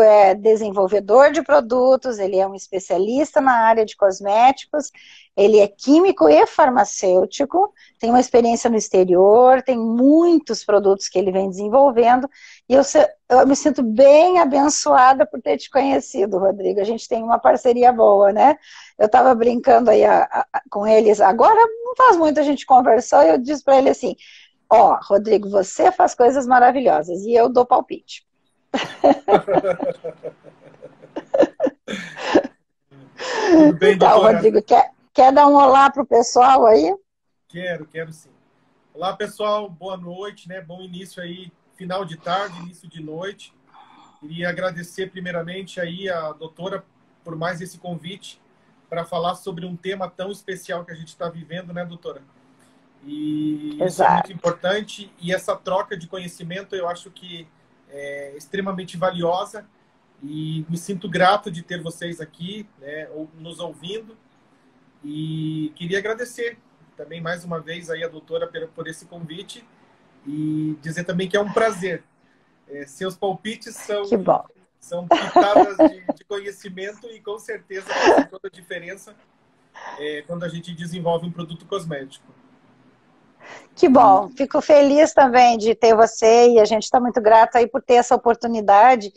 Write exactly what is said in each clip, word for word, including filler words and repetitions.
é desenvolvedor de produtos, ele é um especialista na área de cosméticos, ele é químico e farmacêutico, tem uma experiência no exterior, tem muitos produtos que ele vem desenvolvendo, e eu, eu me sinto bem abençoada por ter te conhecido, Rodrigo. A gente tem uma parceria boa, né? Eu estava brincando aí a, a, com eles, agora não faz muito, a gente conversou, e eu disse para ele assim, ó, oh, Rodrigo, você faz coisas maravilhosas, e eu dou palpite. Tudo bem, doutora? Então, Rodrigo, quer, quer dar um olá pro pessoal aí? Quero, quero sim. Olá, pessoal, boa noite, né? Bom início aí, final de tarde, início de noite. Queria agradecer primeiramente aí a doutora por mais esse convite para falar sobre um tema tão especial que a gente está vivendo, né, doutora? E Exato. Isso é muito importante, e essa troca de conhecimento eu acho que é extremamente valiosa, e me sinto grato de ter vocês aqui, né, nos ouvindo, e queria agradecer também mais uma vez aí a doutora por esse convite e dizer também que é um prazer. É, seus palpites são, são pitadas de, de conhecimento e com certeza faz toda a diferença é, quando a gente desenvolve um produto cosmético. Que bom, fico feliz também de ter você, e a gente está muito grato aí por ter essa oportunidade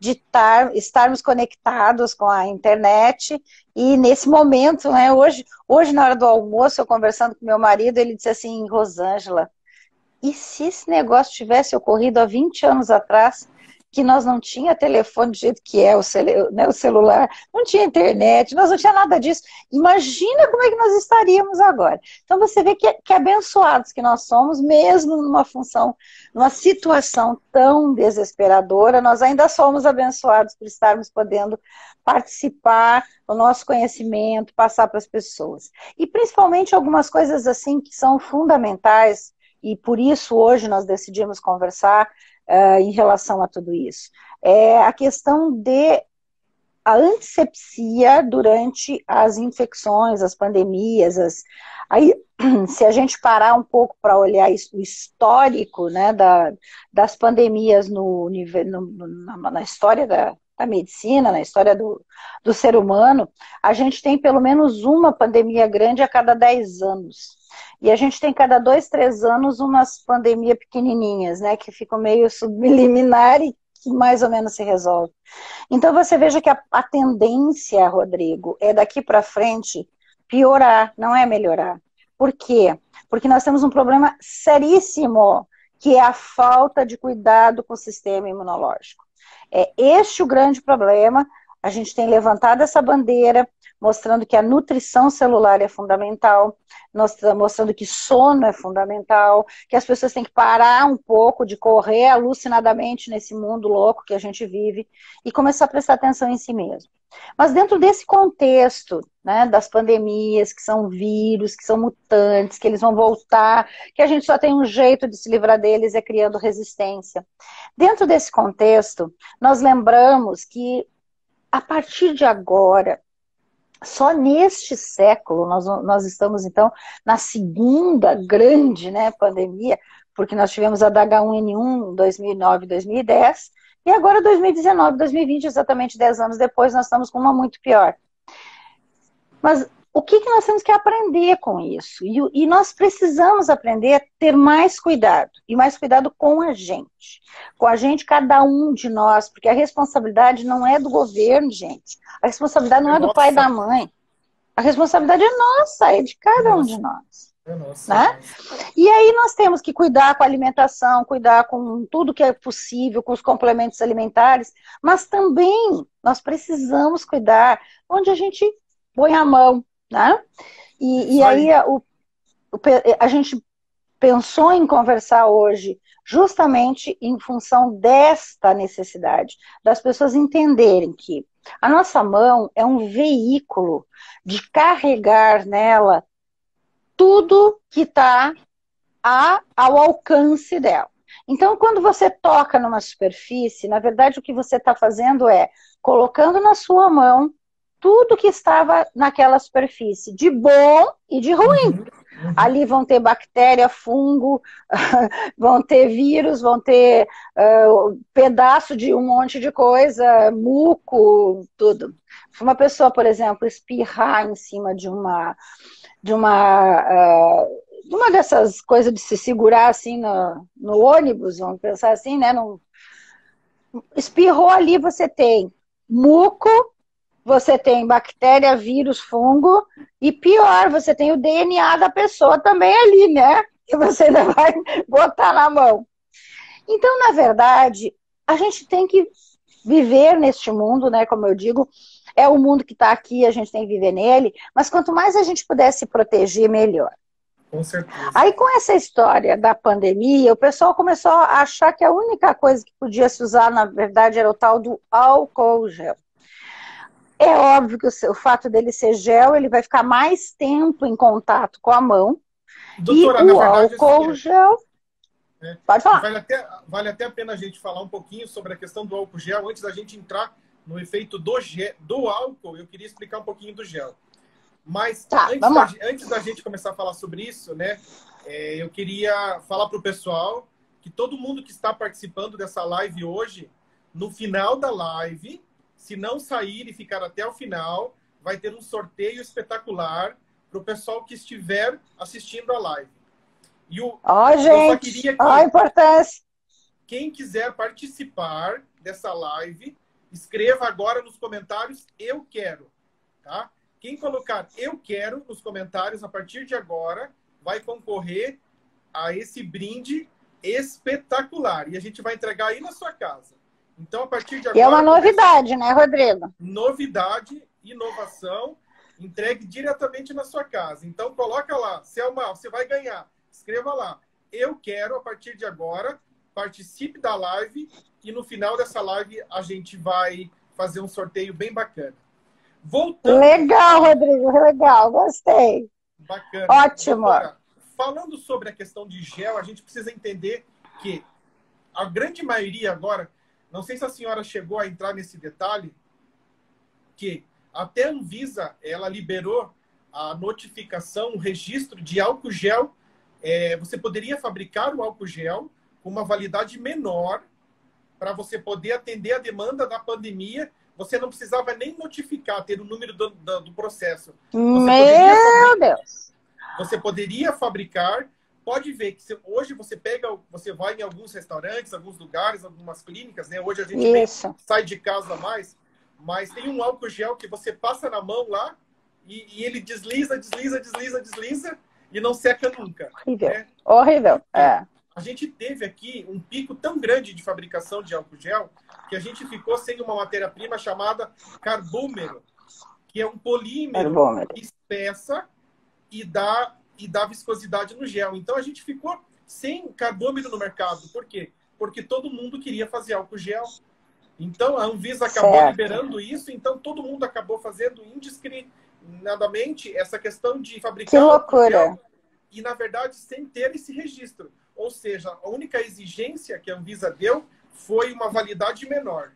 de tar, estarmos conectados com a internet, e nesse momento, né, hoje, hoje na hora do almoço, eu conversando com meu marido, ele disse assim, Rosângela, e se esse negócio tivesse ocorrido há vinte anos atrás, que nós não tinha telefone do jeito que é o, celu né, o celular, não tinha internet, nós não tinha nada disso. Imagina como é que nós estaríamos agora. Então você vê que, que abençoados que nós somos, mesmo numa função, numa situação tão desesperadora, nós ainda somos abençoados por estarmos podendo participar do nosso conhecimento, passar para as pessoas. E principalmente algumas coisas assim que são fundamentais, e por isso hoje nós decidimos conversar, Uh, em relação a tudo isso, é a questão de a antisepsia durante as infecções, as pandemias, as... Aí, se a gente parar um pouco para olhar isso, o histórico, né, da, das pandemias no, no, no, na história da, da medicina, na história do, do ser humano, a gente tem pelo menos uma pandemia grande a cada dez anos. E a gente tem cada dois, três anos umas pandemias pequenininhas, né, que ficam meio subliminar e que mais ou menos se resolve. Então você veja que a, a tendência, Rodrigo, é daqui para frente piorar, não é melhorar. Por quê? Porque nós temos um problema seríssimo, que é a falta de cuidado com o sistema imunológico. É este o grande problema. A gente tem levantado essa bandeira, mostrando que a nutrição celular é fundamental, nós estamos mostrando que sono é fundamental, que as pessoas têm que parar um pouco de correr alucinadamente nesse mundo louco que a gente vive e começar a prestar atenção em si mesmo. Mas dentro desse contexto, né, das pandemias, que são vírus, que são mutantes, que eles vão voltar, que a gente só tem um jeito de se livrar deles, é criando resistência. Dentro desse contexto, nós lembramos que a partir de agora, só neste século, nós, nós estamos, então, na segunda grande, né, pandemia, porque nós tivemos a da H um N um em dois mil e nove, dois mil e dez, e agora dois mil e dezenove, dois mil e vinte, exatamente dez anos depois, nós estamos com uma muito pior. Mas o que, que nós temos que aprender com isso? E, e nós precisamos aprender a ter mais cuidado, e mais cuidado com a gente. Com a gente, cada um de nós, porque a responsabilidade não é do governo, gente. A responsabilidade não é, é do pai e da mãe. A responsabilidade é nossa, é de cada um de nós. É nossa. Né? E aí nós temos que cuidar com a alimentação, cuidar com tudo que é possível, com os complementos alimentares, mas também nós precisamos cuidar onde a gente põe a mão, né? E, e aí a, o, a gente pensou em conversar hoje justamente em função desta necessidade, das pessoas entenderem que a nossa mão é um veículo de carregar nela tudo que está ao alcance dela. Então, quando você toca numa superfície, na verdade o que você está fazendo é colocando na sua mão tudo que estava naquela superfície, de bom e de ruim. Uhum. Ali vão ter bactéria, fungo, vão ter vírus, vão ter uh, pedaço de um monte de coisa, muco, tudo. Se uma pessoa, por exemplo, espirrar em cima de uma, de uma, uh, de uma dessas coisas de se segurar assim no, no ônibus, vamos pensar assim, né? Num, espirrou ali, você tem muco, você tem bactéria, vírus, fungo, e pior, você tem o D N A da pessoa também ali, né? Que você ainda vai botar na mão. Então, na verdade, a gente tem que viver neste mundo, né? Como eu digo, é o mundo que está aqui, a gente tem que viver nele, mas quanto mais a gente puder se proteger, melhor. Com certeza. Aí, com essa história da pandemia, o pessoal começou a achar que a única coisa que podia se usar, na verdade, era o tal do álcool gel. É óbvio que o, o fato dele ser gel, ele vai ficar mais tempo em contato com a mão. Doutora, e o álcool gel... É. Pode falar. Vale até, vale até a pena a gente falar um pouquinho sobre a questão do álcool gel. Antes da gente entrar no efeito do, gel, do álcool, eu queria explicar um pouquinho do gel. Mas tá, antes, da, antes da gente começar a falar sobre isso, né, é, eu queria falar para o pessoal que todo mundo que está participando dessa live hoje, no final da live, se não sair e ficar até o final, vai ter um sorteio espetacular para o pessoal que estiver assistindo a live. E o, oh, gente, eu só queria que, oh, importância. Quem quiser participar dessa live, escreva agora nos comentários, eu quero, tá? Quem colocar eu quero nos comentários, a partir de agora, vai concorrer a esse brinde espetacular. E a gente vai entregar aí na sua casa. Então, a partir de agora... E é uma novidade, né, Rodrigo? Novidade, inovação, entregue diretamente na sua casa. Então, coloca lá, Selma, você vai ganhar. Escreva lá, eu quero, a partir de agora, participe da live. E no final dessa live, a gente vai fazer um sorteio bem bacana. Voltando. Legal, Rodrigo, legal, gostei. Bacana. Ótimo. Doutora, falando sobre a questão de gel, a gente precisa entender que a grande maioria agora, não sei se a senhora chegou a entrar nesse detalhe, que até a Anvisa, ela liberou a notificação, o registro de álcool gel. É, você poderia fabricar o álcool gel com uma validade menor para você poder atender a demanda da pandemia. Você não precisava nem notificar, ter o número do, do, do processo. Você Meu Deus! Você poderia fabricar. Pode ver que se, hoje você pega, você vai em alguns restaurantes, alguns lugares, algumas clínicas, né? Hoje a gente tem, sai de casa mais, mas tem um álcool gel que você passa na mão lá e, e ele desliza, desliza, desliza, desliza e não seca nunca. Horrível. Né? Horrível. É. A gente teve aqui um pico tão grande de fabricação de álcool gel que a gente ficou sem uma matéria-prima chamada carbômero, que é um polímero carbômero. que espessa e dá, e dá viscosidade no gel. Então, a gente ficou sem carbômero no mercado. Por quê? Porque todo mundo queria fazer álcool gel. Então, a Anvisa acabou certo. liberando isso. Então, todo mundo acabou fazendo indiscriminadamente essa questão de fabricar álcool gel. E, na verdade, sem ter esse registro. Ou seja, a única exigência que a Anvisa deu foi uma validade menor.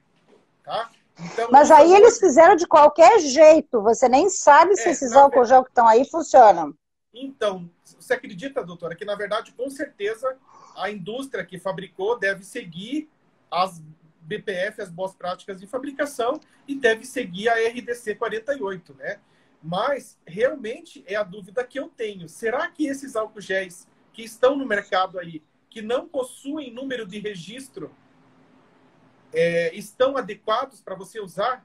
Tá? Então, mas aí fazer... eles fizeram de qualquer jeito. Você nem sabe se é, esses álcool gel que estão aí funcionam. Então, você acredita, doutora, que na verdade, com certeza, a indústria que fabricou deve seguir as B P F, as boas práticas de fabricação, e deve seguir a R D C quarenta e oito, né? Mas, realmente, é a dúvida que eu tenho. Será que esses álcool géis que estão no mercado aí, que não possuem número de registro, é, estão adequados para você usar?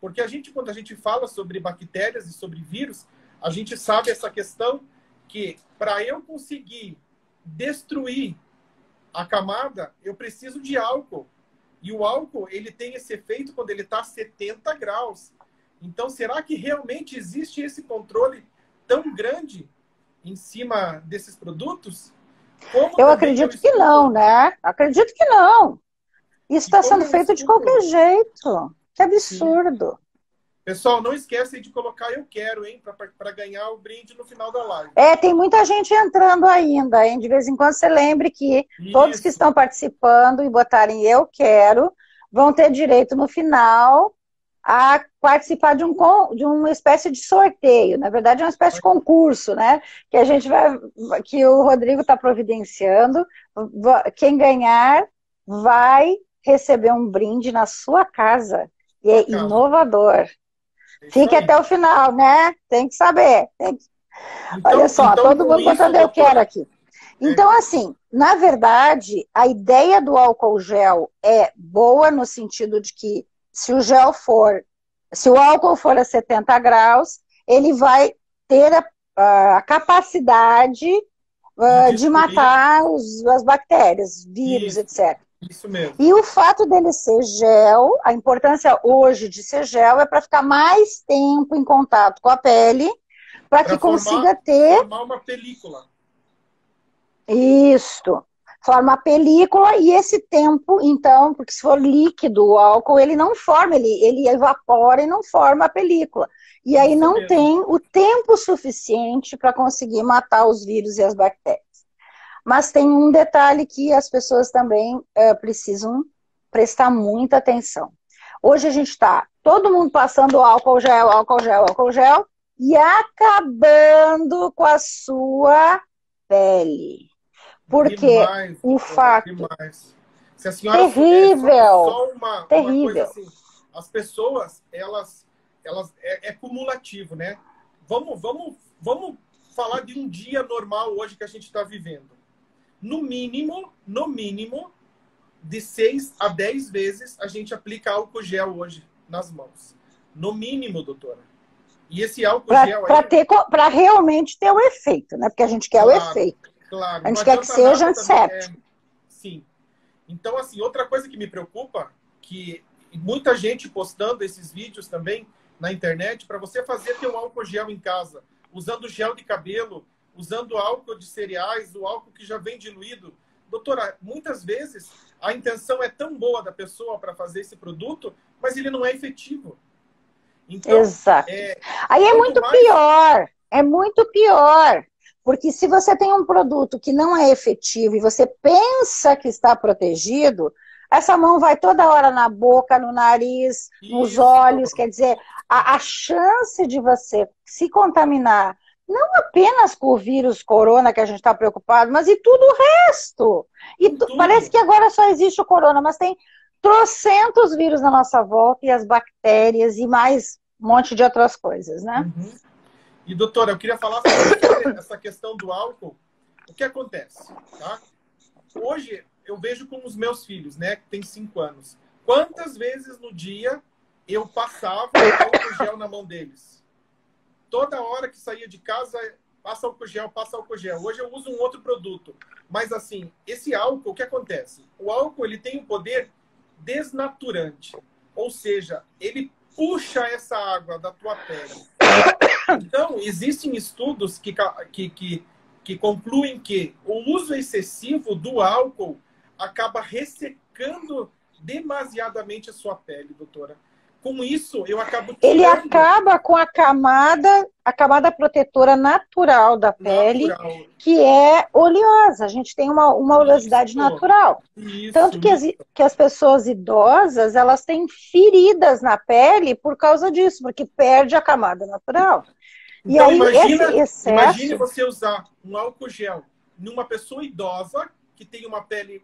Porque a gente, quando a gente fala sobre bactérias e sobre vírus, a gente sabe essa questão que, para eu conseguir destruir a camada, eu preciso de álcool. E o álcool, ele tem esse efeito quando ele está a setenta graus. Então, será que realmente existe esse controle tão grande em cima desses produtos? Como eu acredito que não, né? Acredito que não. Isso está sendo feito de qualquer jeito. Que absurdo. Sim. Pessoal, não esquecem de colocar eu quero, hein? Para ganhar o brinde no final da live. É, tem muita gente entrando ainda, hein? De vez em quando você lembre que Isso. todos que estão participando e botarem eu quero vão ter direito no final a participar de, um, de uma espécie de sorteio, na verdade é uma espécie de concurso, né? Que a gente vai, que o Rodrigo está providenciando. Quem ganhar vai receber um brinde na sua casa. E é inovador. Fique até o final, né? Tem que saber. Tem que... Então, olha só, então, todo mundo contando eu quero aqui. Então, assim, na verdade, a ideia do álcool gel é boa no sentido de que se o gel for, se o álcool for a setenta graus, ele vai ter a, a capacidade uh, de matar os, as bactérias, vírus, isso, etcétera. Isso mesmo. E o fato dele ser gel, a importância hoje de ser gel é para ficar mais tempo em contato com a pele, para que formar, consiga ter... formar uma película. Isso. Forma a película e esse tempo, então, porque se for líquido o álcool, ele não forma, ele, ele evapora e não forma a película. E aí não tem o tempo suficiente para conseguir matar os vírus e as bactérias. Mas tem um detalhe que as pessoas também é, precisam prestar muita atenção. Hoje a gente está, todo mundo passando álcool gel, álcool gel, álcool gel, e acabando com a sua pele. Porque demais, o fato demais. Se a senhora terrível, é só, só uma, terrível. Uma coisa assim, as pessoas, elas, elas é, é cumulativo, né? Vamos, vamos, vamos falar de um dia normal hoje que a gente está vivendo. No mínimo, no mínimo, de seis a dez vezes a gente aplica álcool gel hoje nas mãos. No mínimo, doutora. E esse álcool pra, gel pra aí... ter, pra realmente ter o efeito, né? Porque a gente quer claro. o efeito. Claro, a gente quer que seja antisséptico. Sim. Então, assim, outra coisa que me preocupa, que muita gente postando esses vídeos também na internet, para você fazer ter um álcool gel em casa, usando gel de cabelo, usando álcool de cereais, o álcool que já vem diluído. Doutora, muitas vezes a intenção é tão boa da pessoa para fazer esse produto, mas ele não é efetivo. Então, exato. É, aí é muito mais... pior. É muito pior. Porque se você tem um produto que não é efetivo e você pensa que está protegido, essa mão vai toda hora na boca, no nariz, isso, nos olhos. Quer dizer, a, a chance de você se contaminar, não apenas com o vírus corona que a gente está preocupado, mas e tudo o resto. E tudo. Parece que agora só existe o corona, mas tem trocentos vírus na nossa volta e as bactérias e mais um monte de outras coisas, né? Uhum. E, doutora, eu queria falar sobre essa questão do álcool. O que acontece? Tá? Hoje, eu vejo com os meus filhos, né? Que tem cinco anos. Quantas vezes no dia eu passava álcool gel na mão deles? Toda hora que saía de casa, passa álcool gel, passa álcool gel. Hoje eu uso um outro produto. Mas, assim, esse álcool, o que acontece? O álcool, ele tem um poder desnaturante. Ou seja, ele puxa essa água da tua pele. Então, existem estudos que, que, que, que concluem que o uso excessivo do álcool acaba ressecando demasiadamente a sua pele, doutora. Com isso, eu acabo... Tirando... Ele acaba com a camada, a camada protetora natural da pele, natural. que é oleosa. A gente tem uma, uma oleosidade isso. natural. Isso. Tanto que as, que as pessoas idosas, elas têm feridas na pele por causa disso, porque perde a camada natural. Então, e aí, imagina, esse excesso... imagine você usar um álcool gel numa pessoa idosa, que tem uma pele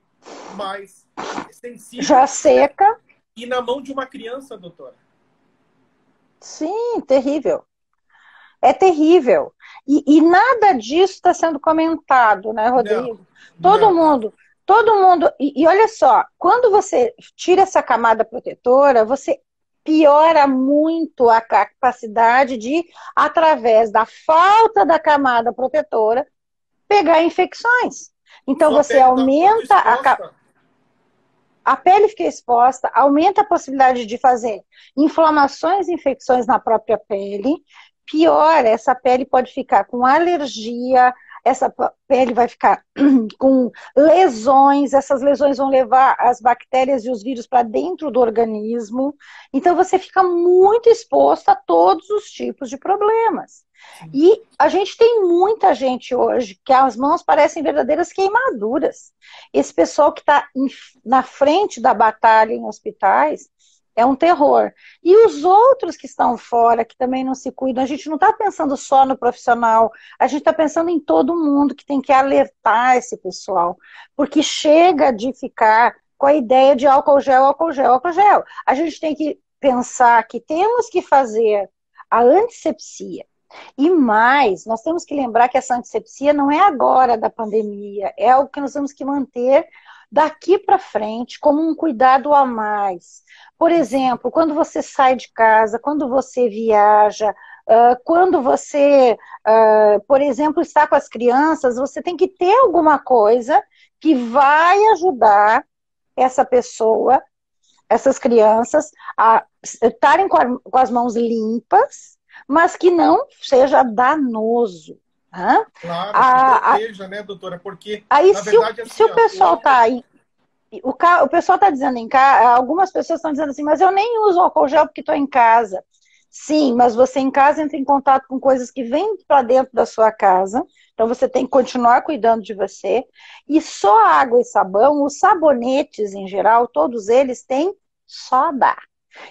mais sensível. Já seca. E na mão de uma criança, doutora. Sim, terrível. É terrível. E, e nada disso está sendo comentado, né, Rodrigo? Não, todo não. mundo, todo mundo... E, e olha só, quando você tira essa camada protetora, você piora muito a capacidade de, através da falta da camada protetora, pegar infecções. Então só você aumenta a capacidade... A pele fica exposta, aumenta a possibilidade de fazer inflamações e infecções na própria pele. Pior, essa pele pode ficar com alergia, essa pele vai ficar com lesões, essas lesões vão levar as bactérias e os vírus para dentro do organismo. Então você fica muito exposto a todos os tipos de problemas. E a gente tem muita gente hoje que as mãos parecem verdadeiras queimaduras. Esse pessoal que está na frente da batalha em hospitais é um terror. E os outros que estão fora, que também não se cuidam, a gente não está pensando só no profissional, a gente está pensando em todo mundo que tem que alertar esse pessoal, porque chega de ficar com a ideia de álcool gel, álcool gel, álcool gel. A gente tem que pensar que temos que fazer a antisepsia. E mais, nós temos que lembrar que essa antisepsia não é agora da pandemia, é algo que nós temos que manter daqui para frente como um cuidado a mais. Por exemplo, quando você sai de casa, quando você viaja, quando você, por exemplo, está com as crianças, você tem que ter alguma coisa que vai ajudar essa pessoa, essas crianças, a estarem com as mãos limpas, mas que não seja danoso. Hã? Claro, a, proteja, a... né, doutora? Porque, aí, na se, verdade, o, assim, se o pessoal está ó... aí... O, o pessoal está dizendo em casa... Algumas pessoas estão dizendo assim, mas eu nem uso álcool gel porque estou em casa. Sim, mas você em casa entra em contato com coisas que vêm para dentro da sua casa. Então você tem que continuar cuidando de você. E só água e sabão, os sabonetes em geral, todos eles têm soda.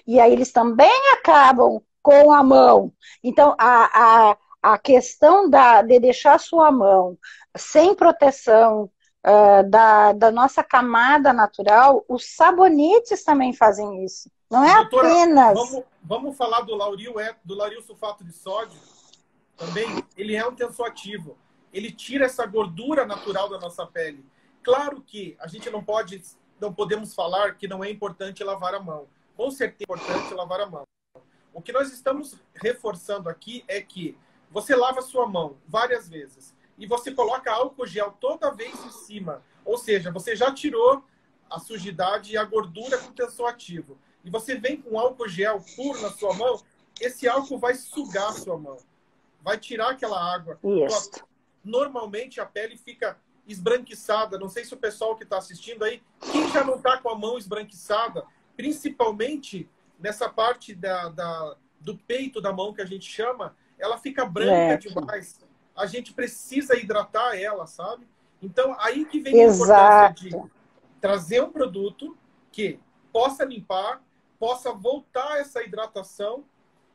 E aí eles também acabam com a mão. Então, a, a, a questão da, de deixar a sua mão sem proteção uh, da, da nossa camada natural, os sabonetes também fazem isso. Não é, doutora, apenas... Vamos, vamos falar do lauril, é, do lauril sulfato de sódio também. Ele é um tensoativo. Ele tira essa gordura natural da nossa pele. Claro que a gente não pode, não podemos falar que não é importante lavar a mão. Com certeza é importante lavar a mão. O que nós estamos reforçando aqui é que você lava sua mão várias vezes e você coloca álcool gel toda vez em cima. Ou seja, você já tirou a sujidade e a gordura com tensoativo. E você vem com álcool gel puro na sua mão, esse álcool vai sugar a sua mão. Vai tirar aquela água. Yes. Normalmente a pele fica esbranquiçada. Não sei se o pessoal que está assistindo aí, quem já não está com a mão esbranquiçada, principalmente... nessa parte da, da, do peito da mão que a gente chama, ela fica branca é. demais. A gente precisa hidratar ela, sabe? Então, aí que vem Exato. a importância de trazer um produto que possa limpar, possa voltar essa hidratação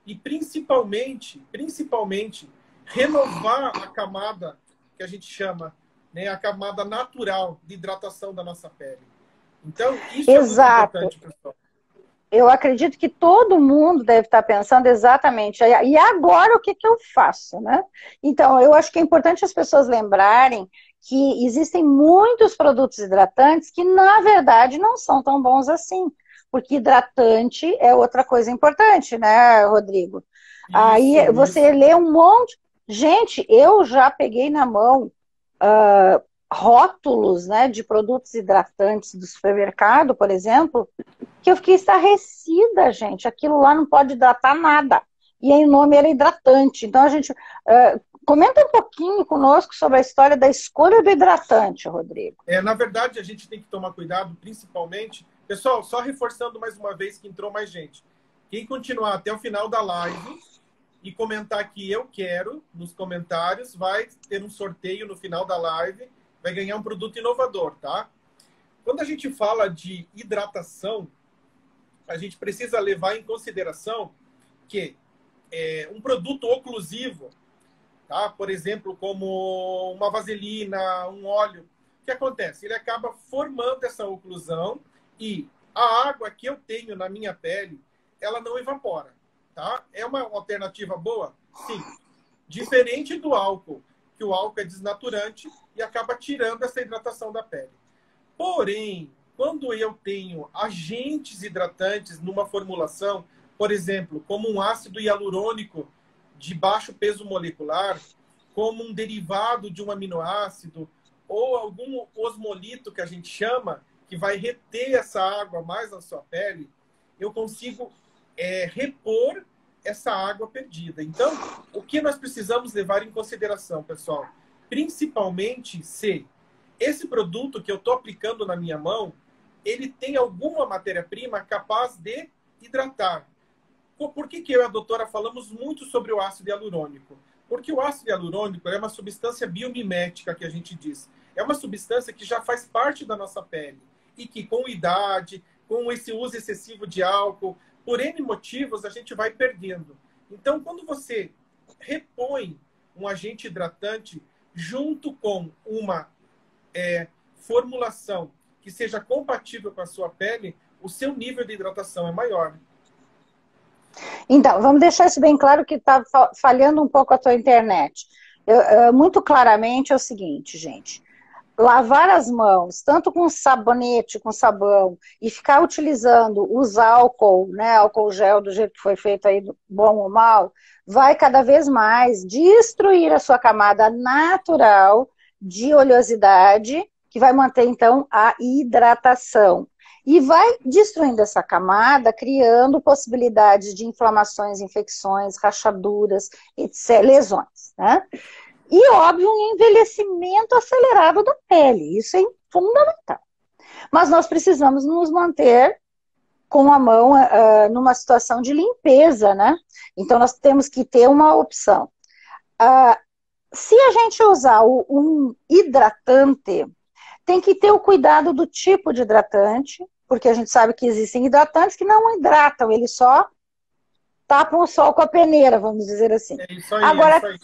e principalmente, principalmente, renovar a camada que a gente chama, né, a camada natural de hidratação da nossa pele. Então, isso Exato. é muito importante, pessoal. Eu acredito que todo mundo deve estar pensando exatamente, e agora o que, que eu faço, né? Então, eu acho que é importante as pessoas lembrarem que existem muitos produtos hidratantes que, na verdade, não são tão bons assim, porque hidratante é outra coisa importante, né, Rodrigo? Isso, Aí você isso. lê um monte... Gente, eu já peguei na mão... Uh, rótulos, né, de produtos hidratantes do supermercado, por exemplo, que eu fiquei estarrecida, gente. Aquilo lá não pode hidratar nada. E aí o nome era hidratante. Então a gente... Uh, comenta um pouquinho conosco sobre a história da escolha do hidratante, Rodrigo. É, na verdade, a gente tem que tomar cuidado, principalmente... Pessoal, só reforçando mais uma vez que entrou mais gente. Quem continuar até o final da live e comentar que eu quero nos comentários, vai ter um sorteio no final da live... vai ganhar um produto inovador, tá? Quando a gente fala de hidratação, a gente precisa levar em consideração que é, um produto oclusivo, tá? Por exemplo, como uma vaselina, um óleo, o que acontece? Ele acaba formando essa oclusão e a água que eu tenho na minha pele, ela não evapora, tá? É uma alternativa boa? Sim. Diferente do álcool, que o álcool é desnaturante e acaba tirando essa hidratação da pele. Porém, quando eu tenho agentes hidratantes numa formulação, por exemplo, como um ácido hialurônico de baixo peso molecular, como um derivado de um aminoácido, ou algum osmolito que a gente chama, que vai reter essa água mais na sua pele, eu consigo é, repor essa água perdida. Então, o que nós precisamos levar em consideração, pessoal? Principalmente se esse produto que eu estou aplicando na minha mão, ele tem alguma matéria-prima capaz de hidratar. Por que que eu e a doutora falamos muito sobre o ácido hialurônico? Porque o ácido hialurônico é uma substância biomimética, que a gente diz. É uma substância que já faz parte da nossa pele e que, com idade, com esse uso excessivo de álcool, por N motivos, a gente vai perdendo. Então, quando você repõe um agente hidratante junto com uma é, formulação que seja compatível com a sua pele, o seu nível de hidratação é maior. Então, vamos deixar isso bem claro que está falhando um pouco a tua internet. Eu, eu, muito claramente é o seguinte, gente. Lavar as mãos, tanto com sabonete, com sabão, e ficar utilizando os álcool, né, álcool gel, do jeito que foi feito aí, bom ou mal, vai cada vez mais destruir a sua camada natural de oleosidade, que vai manter, então, a hidratação. E vai destruindo essa camada, criando possibilidades de inflamações, infecções, rachaduras, etcétera, lesões, né? E, óbvio, um envelhecimento acelerado da pele. Isso é fundamental. Mas nós precisamos nos manter com a mão uh, numa situação de limpeza, né? Então, nós temos que ter uma opção. Uh, se a gente usar o, um hidratante, tem que ter o cuidado do tipo de hidratante, porque a gente sabe que existem hidratantes que não hidratam, eles só tapam o sol com a peneira, vamos dizer assim. É isso aí, Agora... é isso aí.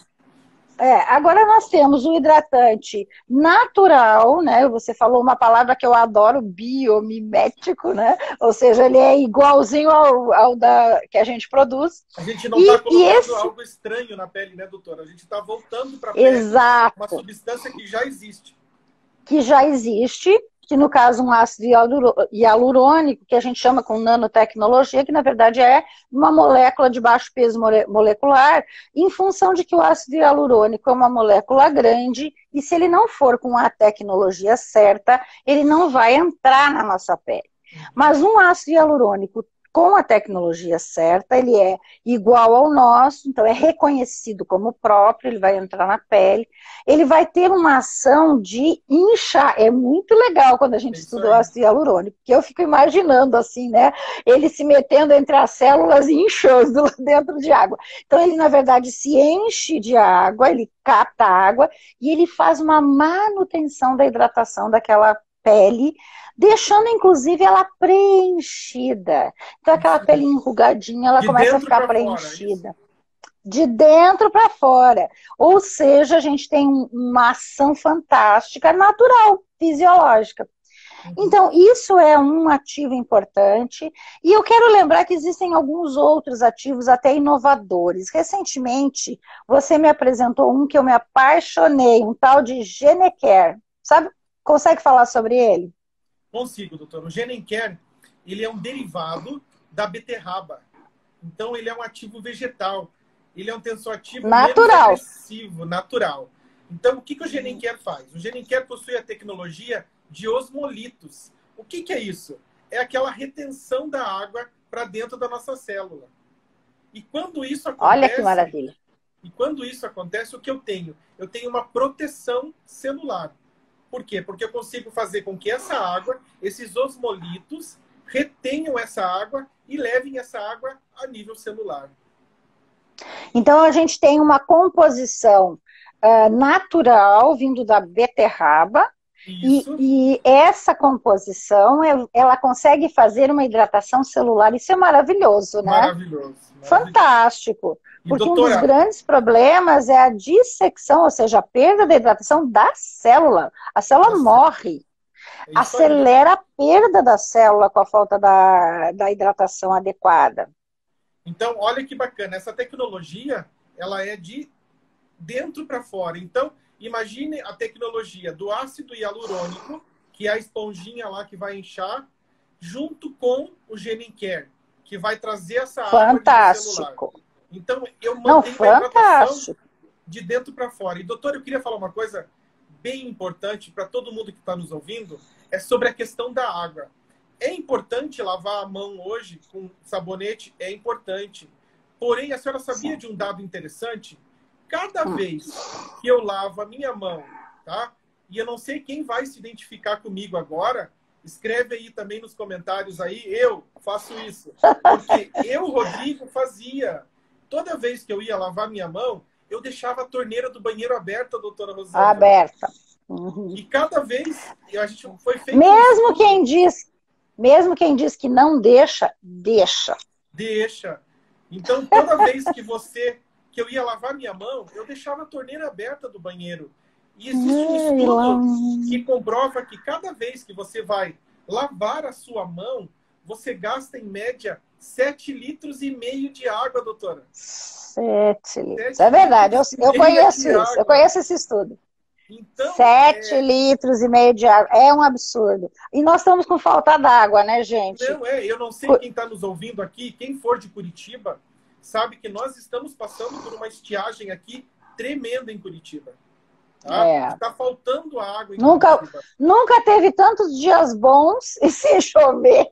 É, agora nós temos o hidratante natural, né? Você falou uma palavra que eu adoro, biomimético, né? Ou seja, ele é igualzinho ao, ao da, que a gente produz. A gente não está colocando esse... algo estranho na pele, né, doutora? A gente está voltando para a pele. Exato. Uma substância que já existe. Que já existe, que no caso um ácido hialurônico, que a gente chama com nanotecnologia, que na verdade é uma molécula de baixo peso molecular, em função de que o ácido hialurônico é uma molécula grande, e se ele não for com a tecnologia certa, ele não vai entrar na nossa pele. Mas um ácido hialurônico com a tecnologia certa, ele é igual ao nosso, então é reconhecido como próprio, ele vai entrar na pele, ele vai ter uma ação de inchar, é muito legal quando a gente estuda o ácido hialurônico, porque eu fico imaginando assim, né, ele se metendo entre as células e inchando dentro de água. Então ele, na verdade, se enche de água, ele capta água e ele faz uma manutenção da hidratação daquela pele, deixando inclusive ela preenchida. Então aquela pele enrugadinha, ela começa a ficar preenchida. De dentro para fora. Ou seja, a gente tem uma ação fantástica, natural, fisiológica. Então isso é um ativo importante. E eu quero lembrar que existem alguns outros ativos até inovadores. Recentemente, você me apresentou um que eu me apaixonei, um tal de Genencare. Sabe? Consegue falar sobre ele? Consigo, doutor. O Genencare, ele é um derivado da beterraba. Então, ele é um ativo vegetal. Ele é um tensoativo natural. Menos agressivo, natural. Então, o que, que o Genencare faz? O Genencare possui a tecnologia de osmolitos. O que, que é isso? É aquela retenção da água para dentro da nossa célula. E quando isso acontece... Olha que maravilha. E quando isso acontece, o que eu tenho? Eu tenho uma proteção celular. Por quê? Porque eu consigo fazer com que essa água, esses osmolitos, retenham essa água e levem essa água a nível celular. Então a gente tem uma composição uh, natural vindo da beterraba. E, e essa composição, ela consegue fazer uma hidratação celular. Isso é maravilhoso, né? Maravilhoso. maravilhoso. Fantástico. E porque doutora... um dos grandes problemas é a dissecção, ou seja, a perda da hidratação da célula. A célula Nossa. morre. É Acelera aí. a perda da célula com a falta da, da hidratação adequada. Então, olha que bacana. Essa tecnologia, ela é de dentro para fora. Então... imagine a tecnologia do ácido hialurônico, que é a esponjinha lá que vai inchar, junto com o Genencare, que vai trazer essa fantástico. água do celular. Então, eu mantenho Não, a hidratação de dentro para fora. E, doutor, eu queria falar uma coisa bem importante para todo mundo que está nos ouvindo, é sobre a questão da água. É importante lavar a mão hoje com sabonete? É importante. Porém, a senhora sabia Sim. de um dado interessante? Cada vez que eu lavo a minha mão, tá? E eu não sei quem vai se identificar comigo agora, escreve aí também nos comentários aí, eu faço isso. Porque eu, Rodrigo, fazia. Toda vez que eu ia lavar minha mão, eu deixava a torneira do banheiro aberta, doutora Rosângela. Aberta. Uhum. E cada vez, a gente foi feito... Mesmo isso. quem diz... Mesmo quem diz que não deixa, deixa. Deixa. Então, toda vez que você que eu ia lavar minha mão, eu deixava a torneira aberta do banheiro. E existe um estudo que comprova que cada vez que você vai lavar a sua mão, você gasta, em média, sete litros e meio de água, doutora. sete litros. É verdade, eu, eu conheço isso. Eu conheço esse estudo. Então, sete é... litros e meio de água. É um absurdo. E nós estamos com falta d'água, né, gente? Não, é. Eu não sei quem está nos ouvindo aqui. Quem for de Curitiba sabe que nós estamos passando por uma estiagem aqui tremenda em Curitiba. Tá? É. Tá faltando água em nunca, Curitiba. Nunca teve tantos dias bons e sem chover.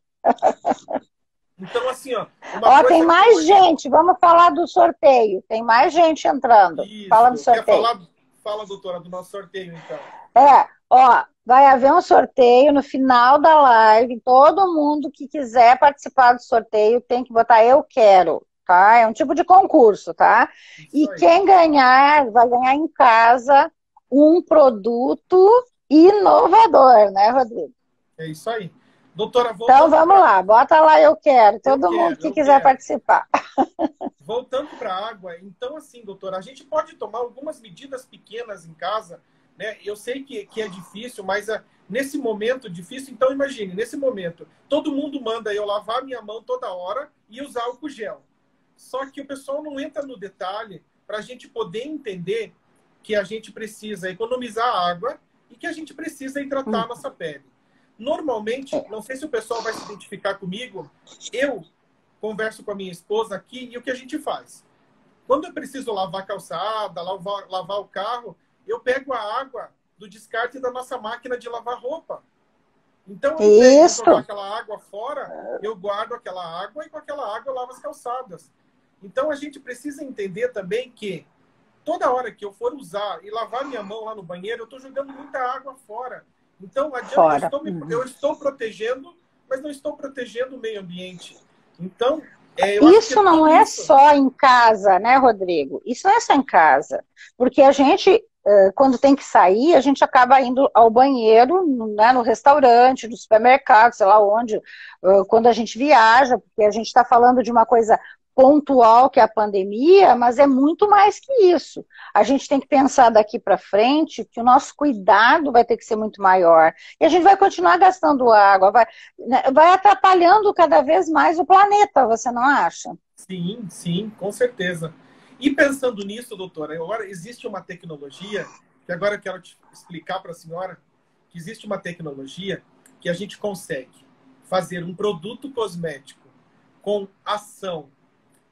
Então, assim, ó. Ó, tem mais que... gente. Vamos falar do sorteio. Tem mais gente entrando. Isso. Falando do sorteio. Quer falar... Fala, doutora, do nosso sorteio, então. É, ó, vai haver um sorteio no final da live. Todo mundo que quiser participar do sorteio tem que botar eu quero, tá? É um tipo de concurso, tá? Isso e aí. Quem ganhar, vai ganhar em casa um produto inovador, né, Rodrigo? É isso aí. Doutora, vou então vamos pra... lá, bota lá eu quero, todo eu mundo quero, que quiser quero. participar. Voltando para a água, então assim, doutora, a gente pode tomar algumas medidas pequenas em casa, né? Eu sei que, que é difícil, mas a, nesse momento difícil, então imagine, nesse momento, todo mundo manda eu lavar minha mão toda hora e usar álcool gel. Só que o pessoal não entra no detalhe para a gente poder entender que a gente precisa economizar água e que a gente precisa hidratar a nossa pele. Normalmente, não sei se o pessoal vai se identificar comigo, eu converso com a minha esposa aqui e o que a gente faz? Quando eu preciso lavar a calçada, lavar, lavar o carro, eu pego a água do descarte da nossa máquina de lavar roupa. Então, ao invés de jogar aquela água fora, eu guardo aquela água e com aquela água eu lavo as calçadas. Então, a gente precisa entender também que toda hora que eu for usar e lavar minha mão lá no banheiro, eu estou jogando muita água fora. Então, adianta, eu, estou me, eu estou protegendo, mas não estou protegendo o meio ambiente. Então, é, eu isso acho que não é isso. só em casa, né, Rodrigo? Isso não é só em casa. Porque a gente, quando tem que sair, a gente acaba indo ao banheiro, né, no restaurante, no supermercado, sei lá onde, quando a gente viaja, porque a gente está falando de uma coisa pontual que é a pandemia, mas é muito mais que isso. A gente tem que pensar daqui para frente que o nosso cuidado vai ter que ser muito maior. E a gente vai continuar gastando água, vai, vai atrapalhando cada vez mais o planeta, você não acha? Sim, sim, com certeza. E pensando nisso, doutora, agora existe uma tecnologia, que agora eu quero te explicar para a senhora, que existe uma tecnologia que a gente consegue fazer um produto cosmético com ação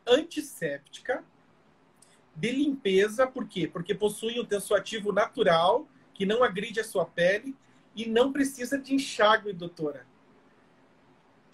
antisséptica, de limpeza, por quê? Porque possui um tensoativo natural, que não agride a sua pele e não precisa de enxágue, doutora.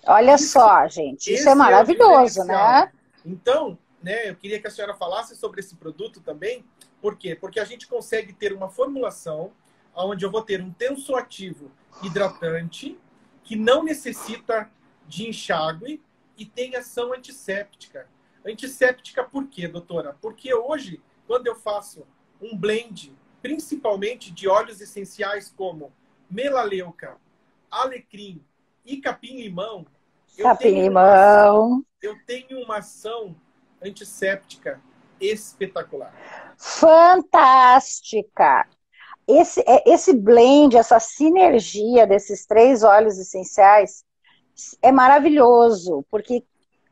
Olha isso, só, gente, isso é maravilhoso, é né? Então, né, eu queria que a senhora falasse sobre esse produto também, por quê? Porque a gente consegue ter uma formulação onde eu vou ter um tensoativo hidratante, que não necessita de enxágue e tem ação antisséptica. Antisséptica por quê, doutora? Porque hoje, quando eu faço um blend, principalmente de óleos essenciais como melaleuca, alecrim e capim-limão, capim-limão, eu tenho uma ação antisséptica espetacular. Fantástica! Esse, esse blend, essa sinergia desses três óleos essenciais é maravilhoso, porque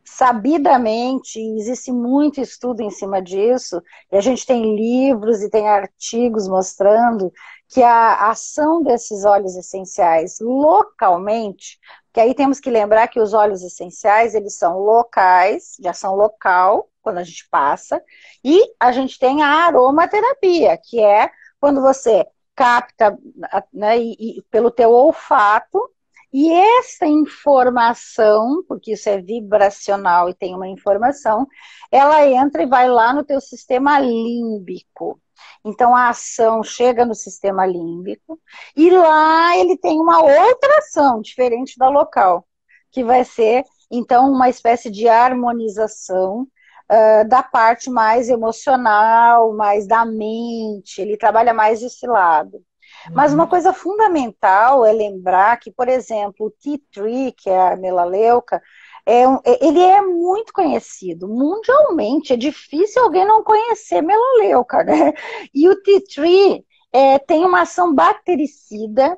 sabidamente, existe muito estudo em cima disso, e a gente tem livros e tem artigos mostrando que a ação desses óleos essenciais localmente, que aí temos que lembrar que os óleos essenciais, eles são locais, de ação local, quando a gente passa, e a gente tem a aromaterapia, que é quando você capta, né, e, e, pelo teu olfato, e essa informação, porque isso é vibracional e tem uma informação, ela entra e vai lá no teu sistema límbico. Então, a ação chega no sistema límbico e lá ele tem uma outra ação, diferente da local, que vai ser, então, uma espécie de harmonização uh, da parte mais emocional, mais da mente, ele trabalha mais desse lado. Mas uma coisa fundamental é lembrar que, por exemplo, o tea tree, que é a melaleuca, é um, ele é muito conhecido mundialmente. É difícil alguém não conhecer melaleuca, né? E o tea tree é, tem uma ação bactericida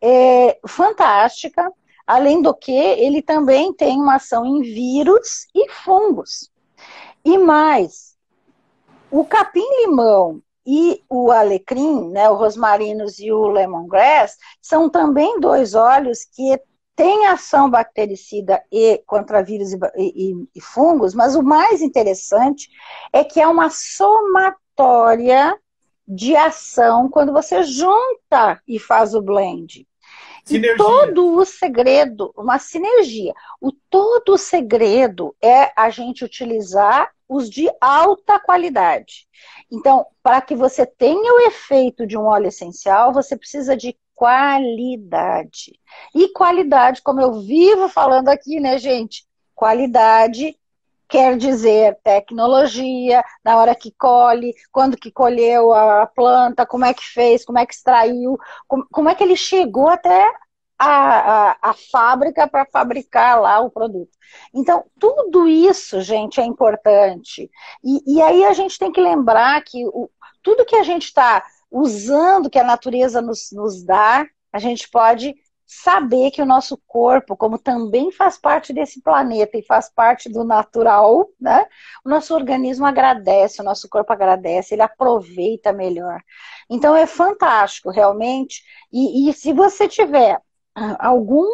é, fantástica. Além do que, ele também tem uma ação em vírus e fungos. E mais, o capim-limão e o alecrim, né, o rosmarinos e o lemongrass, são também dois óleos que têm ação bactericida e contra vírus e, e, e fungos, mas o mais interessante é que é uma somatória de ação quando você junta e faz o blend. E todo o segredo, uma sinergia, o todo o segredo é a gente utilizar os de alta qualidade. Então, para que você tenha o efeito de um óleo essencial, você precisa de qualidade. E qualidade, como eu vivo falando aqui, né, gente? Qualidade quer dizer tecnologia, na hora que colhe, quando que colheu a planta, como é que fez, como é que extraiu, como, como é que ele chegou até a, a, a fábrica para fabricar lá o produto. Então, tudo isso, gente, é importante. E, e aí a gente tem que lembrar que o, tudo que a gente está usando, que a natureza nos, nos dá, a gente pode saber que o nosso corpo, como também faz parte desse planeta e faz parte do natural, né? O nosso organismo agradece, o nosso corpo agradece, ele aproveita melhor. Então é fantástico, realmente. E, e se você tiver algum,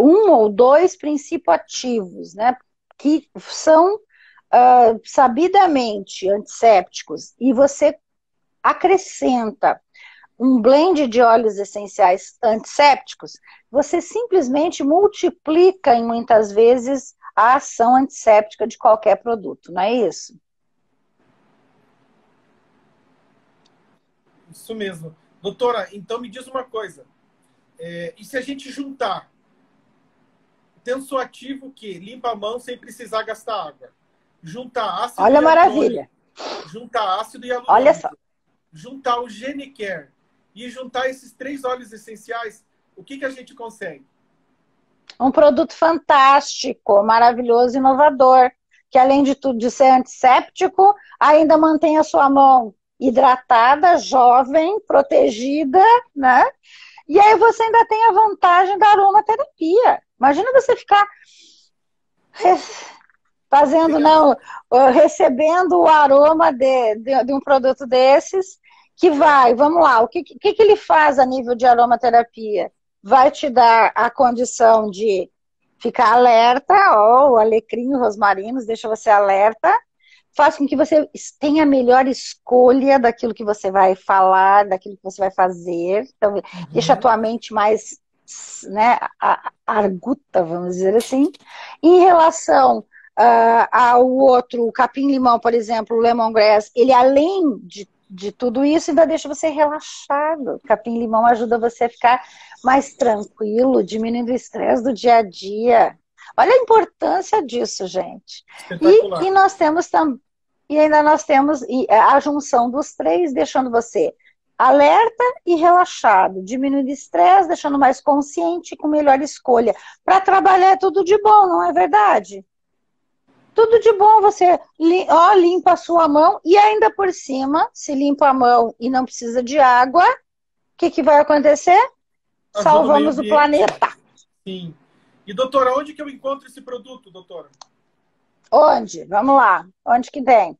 um ou dois princípios ativos, né? Que são uh, sabidamente antissépticos, e você acrescenta um blend de óleos essenciais antissépticos, você simplesmente multiplica em muitas vezes a ação antisséptica de qualquer produto, não é isso? Isso mesmo. Doutora, então me diz uma coisa. É, e se a gente juntar tensoativo que limpa a mão sem precisar gastar água? Juntar ácido Olha a maravilha. Juntar ácido hialurônico. Olha só. Juntar o Genencare e juntar esses três óleos essenciais, o que, que a gente consegue? Um produto fantástico, maravilhoso, inovador, que além de tudo de ser antisséptico, ainda mantém a sua mão hidratada, jovem, protegida, né? E aí você ainda tem a vantagem da aromaterapia. Imagina você ficar fazendo, não, recebendo o aroma de, de, de um produto desses. Que vai, vamos lá, o que, que, que ele faz a nível de aromaterapia? Vai te dar a condição de ficar alerta, ó, o alecrim, os rosmarinos, deixa você alerta, faz com que você tenha a melhor escolha daquilo que você vai falar, daquilo que você vai fazer, então, uhum. Deixa a tua mente mais, né, arguta, vamos dizer assim. Em relação... Uh, ao outro, o capim-limão, por exemplo, o lemongrass, ele além de de tudo isso, ainda deixa você relaxado. Capim-limão ajuda você a ficar mais tranquilo, diminuindo o estresse do dia a dia. Olha a importância disso, gente. E, e nós temos também, e ainda nós temos a junção dos três, deixando você alerta e relaxado, diminuindo o estresse, deixando mais consciente, com melhor escolha. Para trabalhar é tudo de bom, não é verdade? Tudo de bom, você ó, limpa a sua mão e ainda por cima, se limpa a mão e não precisa de água, o que, que vai acontecer? Ajuda Salvamos o, o planeta. Sim. E doutora, onde que eu encontro esse produto, doutora? Onde? Vamos lá. Onde que tem?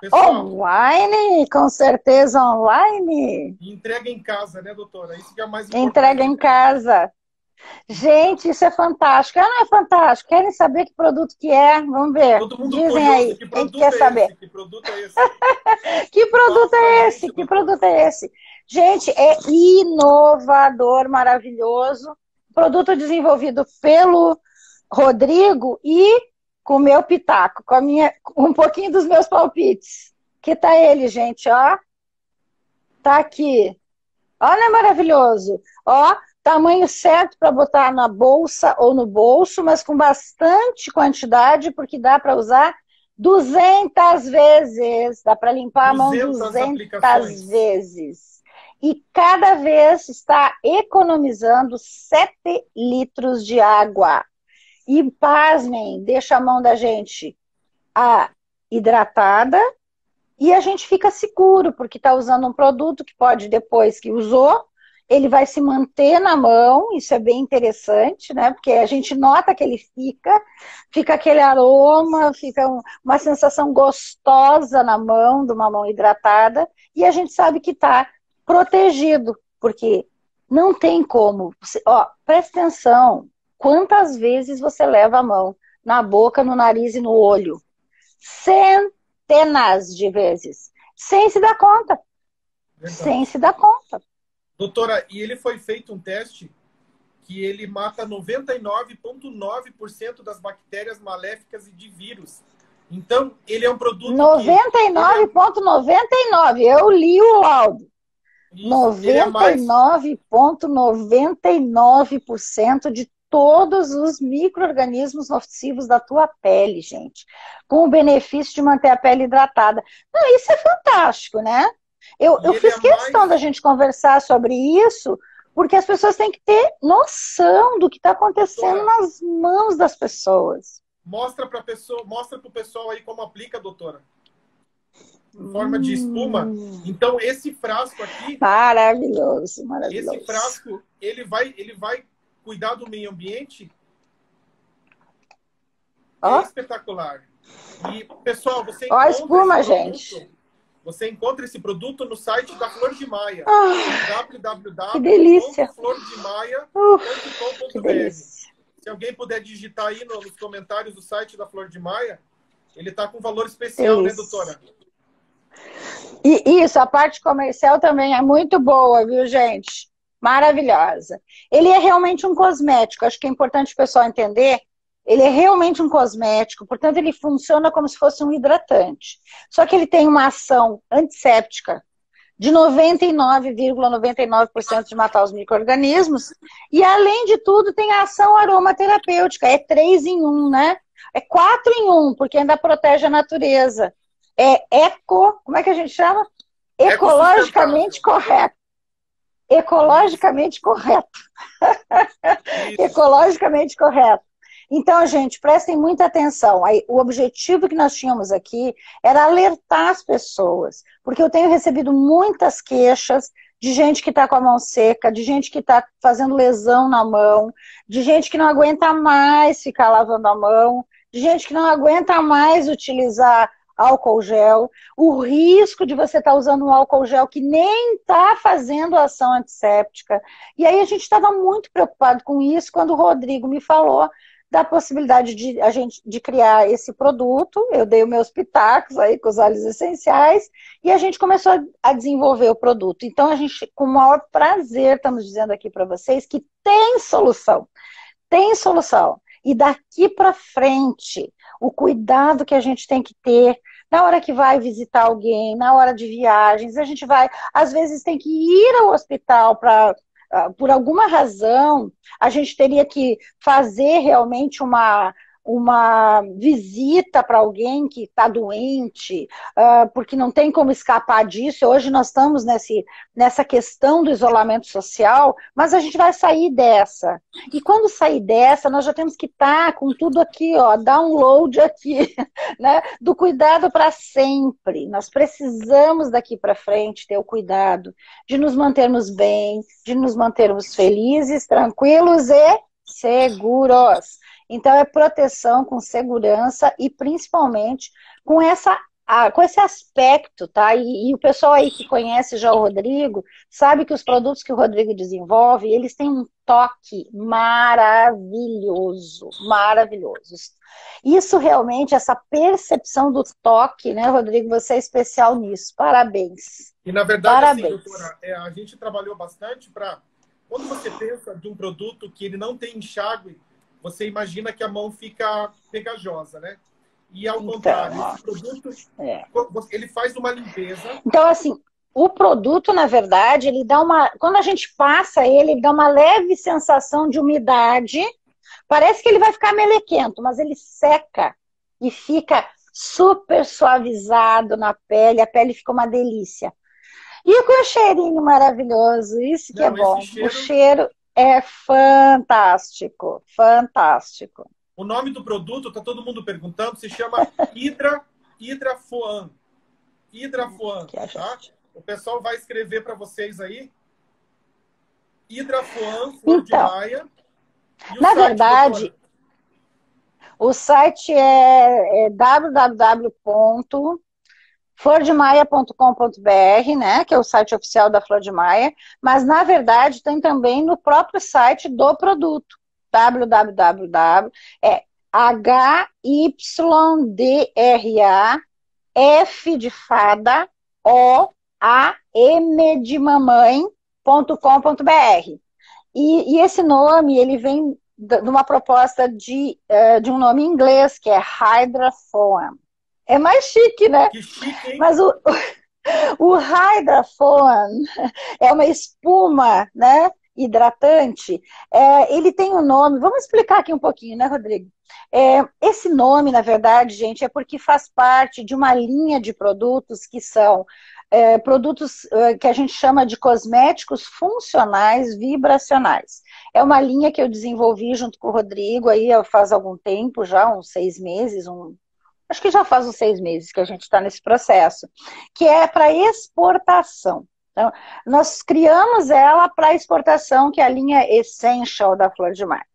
Pessoal, online, com certeza online. Entrega em casa, né, doutora? Isso que é mais importante. Entrega em casa. Gente, isso é fantástico. Ah, não é fantástico? Querem saber que produto que é? Vamos ver. Todo mundo dizem curioso, aí. Que produto, quer é saber? Esse? Que produto é esse? Que produto é esse? Que produto é esse? Gente, é inovador, maravilhoso. Produto desenvolvido pelo Rodrigo e com o meu pitaco, com a minha, um pouquinho dos meus palpites. Que tá ele, gente, ó. Tá aqui. Olha, é maravilhoso. Ó. Tamanho certo para botar na bolsa ou no bolso, mas com bastante quantidade, porque dá para usar duzentas vezes. Dá para limpar a mão duzentas vezes. e cada vez está economizando sete litros de água. E, pasmem, deixa a mão da gente a hidratada e a gente fica seguro, porque está usando um produto que pode, depois que usou, ele vai se manter na mão, isso é bem interessante, né? Porque a gente nota que ele fica, fica aquele aroma, fica um, uma sensação gostosa na mão, de uma mão hidratada, e a gente sabe que está protegido, porque não tem como. Você, ó, presta atenção, quantas vezes você leva a mão na boca, no nariz e no olho? Centenas de vezes, sem se dar conta, Verdade. sem se dar conta. Doutora, e ele foi feito um teste que ele mata noventa e nove vírgula nove por cento das bactérias maléficas e de vírus. Então, ele é um produto... noventa e nove vírgula noventa e nove por cento, que... eu li o laudo. noventa e nove vírgula noventa e nove por cento de todos os micro-organismos nocivos da tua pele, gente. Com o benefício de manter a pele hidratada. Não, isso é fantástico, né? Eu, eu fiz questão mais... da gente conversar sobre isso, porque as pessoas têm que ter noção do que está acontecendo doutora, nas mãos das pessoas. Mostra para pessoa, mostra pro pessoal aí como aplica, doutora. Em forma hum. de espuma. Então, esse frasco aqui... Maravilhoso, maravilhoso. Esse frasco, ele vai, ele vai cuidar do meio ambiente. Oh. É espetacular. E, pessoal, você... Ó, oh, espuma, gente. Você encontra esse produto no site da Flor de Maya. w w w ponto flor de maya ponto com ponto b r. Se alguém puder digitar aí nos comentários do site da Flor de Maya, ele está com valor especial, né, doutora? E isso, a parte comercial também é muito boa, viu, gente? Maravilhosa. Ele é realmente um cosmético. Acho que é importante o pessoal entender... Ele é realmente um cosmético, portanto ele funciona como se fosse um hidratante. Só que ele tem uma ação antisséptica de noventa e nove vírgula noventa e nove por cento de matar os micro-organismos. E além de tudo tem a ação aromaterapêutica, é três em um, né? É quatro em um, porque ainda protege a natureza. É eco, como é que a gente chama? Ecologicamente correto. Ecologicamente correto. Ecologicamente correto. Então, gente, prestem muita atenção. O objetivo que nós tínhamos aqui era alertar as pessoas, porque eu tenho recebido muitas queixas de gente que está com a mão seca, de gente que está fazendo lesão na mão, de gente que não aguenta mais ficar lavando a mão, de gente que não aguenta mais utilizar álcool gel. O risco de você estar usando um álcool gel que nem está fazendo ação antisséptica. E aí a gente estava muito preocupado com isso quando o Rodrigo me falou da possibilidade de a gente de criar esse produto. Eu dei os meus pitacos aí com os óleos essenciais e a gente começou a desenvolver o produto. Então a gente, com o maior prazer, estamos dizendo aqui para vocês que tem solução, tem solução. E daqui para frente, o cuidado que a gente tem que ter na hora que vai visitar alguém, na hora de viagens, a gente vai, às vezes tem que ir ao hospital para... Por alguma razão, a gente teria que fazer realmente uma, uma visita para alguém que está doente, uh, porque não tem como escapar disso. Hoje nós estamos nesse, nessa questão do isolamento social, mas a gente vai sair dessa. E quando sair dessa, nós já temos que estar tá com tudo aqui, ó, download aqui, né? Do cuidado para sempre. Nós precisamos daqui para frente ter o cuidado de nos mantermos bem, de nos mantermos felizes, tranquilos e seguros. Então é proteção com segurança e principalmente com, essa, com esse aspecto, tá? E, e o pessoal aí que conhece já o Rodrigo, sabe que os produtos que o Rodrigo desenvolve, eles têm um toque maravilhoso, maravilhoso. Isso realmente, essa percepção do toque, né, Rodrigo? Você é especial nisso, parabéns. E na verdade, parabéns. Assim, doutora, é, a gente trabalhou bastante para... Quando você pensa de um produto que ele não tem enxágue, você imagina que a mão fica pegajosa, né? E ao então, contrário, esse produto, é. ele faz uma limpeza. Então, assim, o produto, na verdade, ele dá uma... Quando a gente passa ele, ele dá uma leve sensação de umidade. Parece que ele vai ficar melequento, mas ele seca e fica super suavizado na pele. A pele fica uma delícia. E com o cheirinho maravilhoso, isso que não, é bom. Cheiro... O cheiro é fantástico, fantástico. O nome do produto, tá todo mundo perguntando, se chama Hydra, Hydra Foam. Hydra Foam, tá? O pessoal vai escrever para vocês aí. Hydra Foam, Flor de Maya. Na verdade, o site é, é w w w ponto flor de maya ponto com ponto b r, né, que é o site oficial da Flor de Maya, mas na verdade tem também no próprio site do produto, www, é H Y D R A, F de fada, O, A, M de mamãe ponto com ponto b r. E, e esse nome, ele vem de uma proposta de, de um nome em inglês, que é Hydra Foam. É mais chique, né? Que chique, hein? Mas o, o Hydra Foam é uma espuma, né, hidratante. É, ele tem um nome... Vamos explicar aqui um pouquinho, né, Rodrigo? É, esse nome, na verdade, gente, é porque faz parte de uma linha de produtos que são... É, produtos é, que a gente chama de cosméticos funcionais vibracionais. É uma linha que eu desenvolvi junto com o Rodrigo aí faz algum tempo já, uns seis meses, um, acho que já faz uns seis meses que a gente está nesse processo, que é para exportação. Então, nós criamos ela para exportação, que é a linha Essential da Flor de Maya.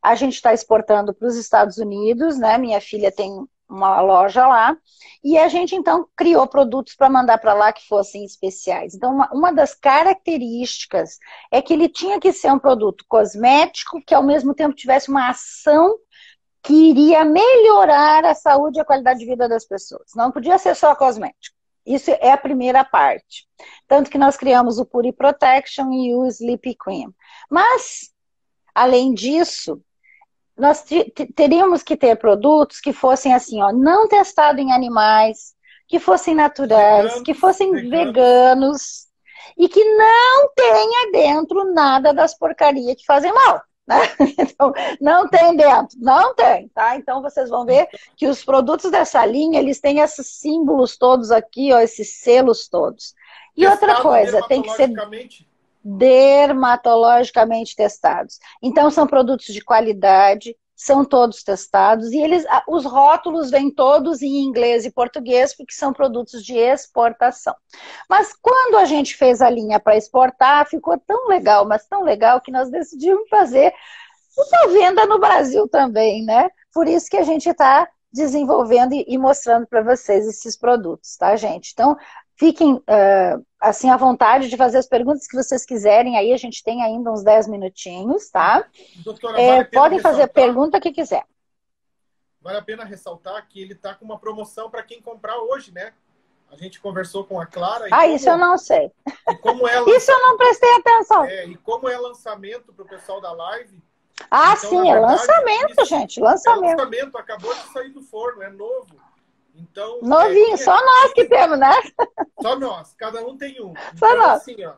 A gente está exportando para os Estados Unidos, né? Minha filha tem uma loja lá, e a gente então criou produtos para mandar para lá que fossem especiais. Então uma, uma das características é que ele tinha que ser um produto cosmético que ao mesmo tempo tivesse uma ação que iria melhorar a saúde e a qualidade de vida das pessoas. Não podia ser só cosmético. Isso é a primeira parte. Tanto que nós criamos o Pure Protection e o Sleep Cream. Mas, além disso, nós teríamos que ter produtos que fossem assim, ó, não testados em animais, que fossem naturais, veganos, que fossem veganos. veganos e que não tenha dentro nada das porcarias que fazem mal, né? Então, não tem dentro, não tem, tá? Então vocês vão ver que os produtos dessa linha, eles têm esses símbolos todos aqui, ó, esses selos todos. E Testado outra coisa, tem que ser... dermatologicamente testados. Então são produtos de qualidade, são todos testados e eles, os rótulos vêm todos em inglês e português porque são produtos de exportação. Mas quando a gente fez a linha para exportar, ficou tão legal, mas tão legal que nós decidimos fazer uma venda no Brasil também, né? Por isso que a gente está desenvolvendo e mostrando para vocês esses produtos, tá, gente? Então fiquem uh, assim à vontade de fazer as perguntas que vocês quiserem. Aí a gente tem ainda uns dez minutinhos, tá? Doutora, é, vale podem fazer a pergunta que quiser. Vale a pena ressaltar que ele está com uma promoção para quem comprar hoje, né? A gente conversou com a Clara. E ah, como... isso eu não sei. E como é lançamento... isso eu não prestei atenção. É, e como é lançamento para o pessoal da live... Ah, então, sim, verdade, é lançamento, isso, gente, lançamento. É lançamento, acabou de sair do forno, é novo. Então, novinho, é, só nós que temos, né? Só nós, cada um tem um. Só então, nós. Assim, ó,